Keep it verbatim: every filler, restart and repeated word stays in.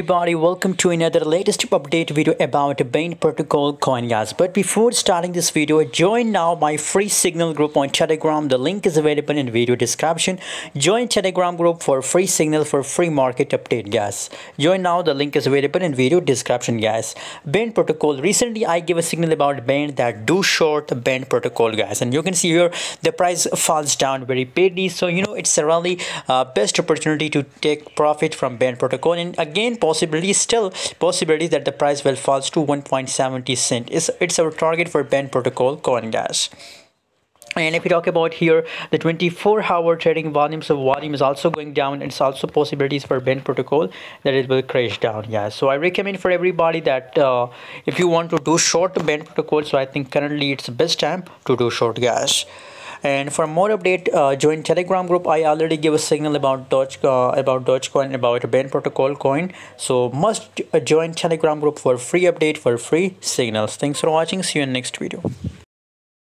Everybody, welcome to another latest update video about Band Protocol coin, guys. But before starting this video, join now my free Signal group on Telegram. The link is available in video description. Join Telegram group for free Signal for free market update, guys. Join now. The link is available in video description, guys. Band Protocol. Recently, I gave a signal about Band that do short Band Protocol, guys, and you can see here the price falls down very badly. So you know it's a really uh, best opportunity to take profit from Band Protocol, and again. Possibility still possibility that the price will falls to one point seventy cent. It's it's our target for Band Protocol coin, guys. And if we talk about here the twenty-four hour trading volume, so volume is also going down. It's also possibilities for Band Protocol that it will crash down, yeah. So I recommend for everybody that uh, if you want to do short Band Protocol, so I think currently it's the best time to do short, guys. And for more update, uh, join Telegram group. I already gave a signal about Doge, uh, about Dogecoin, about Band Protocol coin. So must join Telegram group for free update, for free signals. Thanks for watching. See you in next video.